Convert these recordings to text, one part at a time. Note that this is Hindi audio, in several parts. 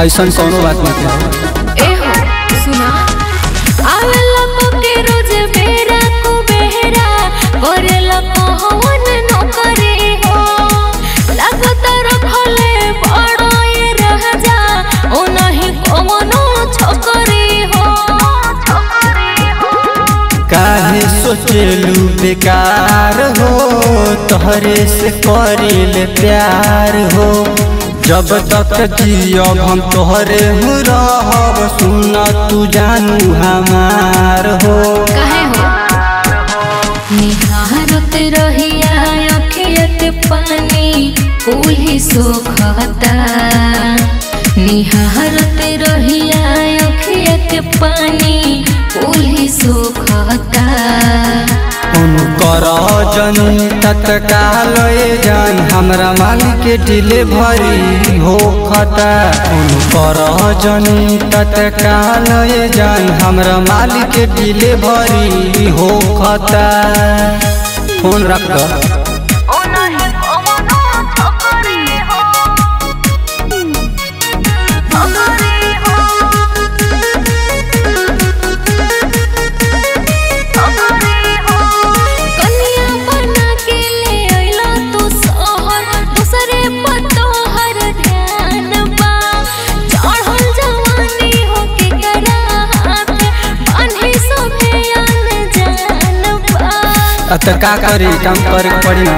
ऐसा सोनो बात मत ए हो सुना आवला पके रोज बेरा को बेहरा करला पहवन न करे हो लाग तर भले बड़ो ये रह जा ओ नहीं कोनो काहे सोचलू बेकार हो तोहरे से करिले प्यार हो जब तक जियब हम तोहरे हूँ रहब सुना तू जानू हमार हो काहे हो निहारत रहिया अखियत पानी ओही सोखता निहारत रहिया अखियत पानी ओही सोख करो जनी तत्काल जान हमरा मालिक के डिलीवरी हो खता करो जनी तत्काल जान हमरा मालिक के डिलीवरी हो खता फोन रख का करी काम करे पड़ी ना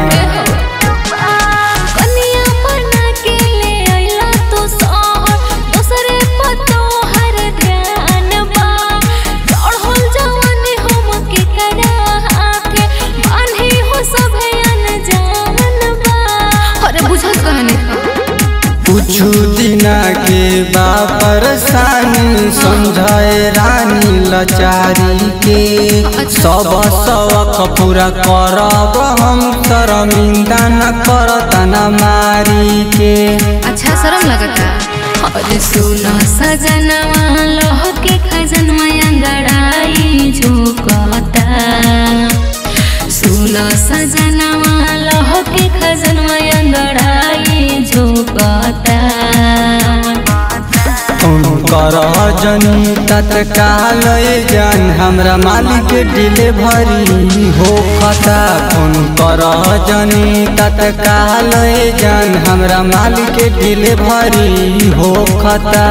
कन्या पना के ले आइला तो सोहर दूसरे पतो हर ध्यान बा चढ़ल जवानी हम के करा आके बांधे हो सभे अनजान बा अरे बुझल कहने कुछ दिना के बापरसानी समझाए रानी लाचारी के सब सवक पूरा करब हम शर्मिंदा न करता न मारी के अच्छा शर्म लगता अरे सुनो सजनवा लोह के खजन में अंगड़ाई झुकता सुनो सजनवा लोह के खजन में अंगड़ाई झुकता जनी तत्काल जान हमरा मालिक डिलीवरी हो खता फोन कर जनी तत्काल जान हमरा मालिक डिलीवरी हो खता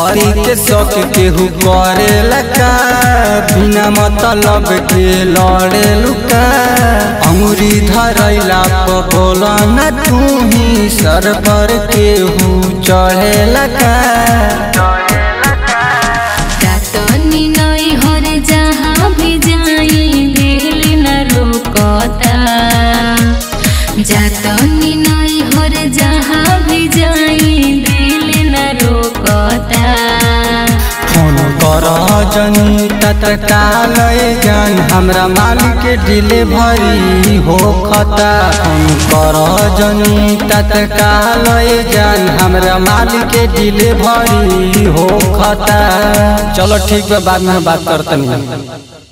पति के शौक केहू करे लका बिना मतलब के लड़े लुका अंगुरी धरैला पर बोला न तू ही सर पर केहू चढ़े लका दातनी नई हर जहाँ भी जाई दिल न रोकता जातनी नई हर जहाँ भी जाई जनी तत्काल जान हमरा मालिक डिलीवरी हो खता कर जनी तत्काल जान हमरा मालिक डिलीवरी हो खता चलो ठीक बा बाद में बात करतनी।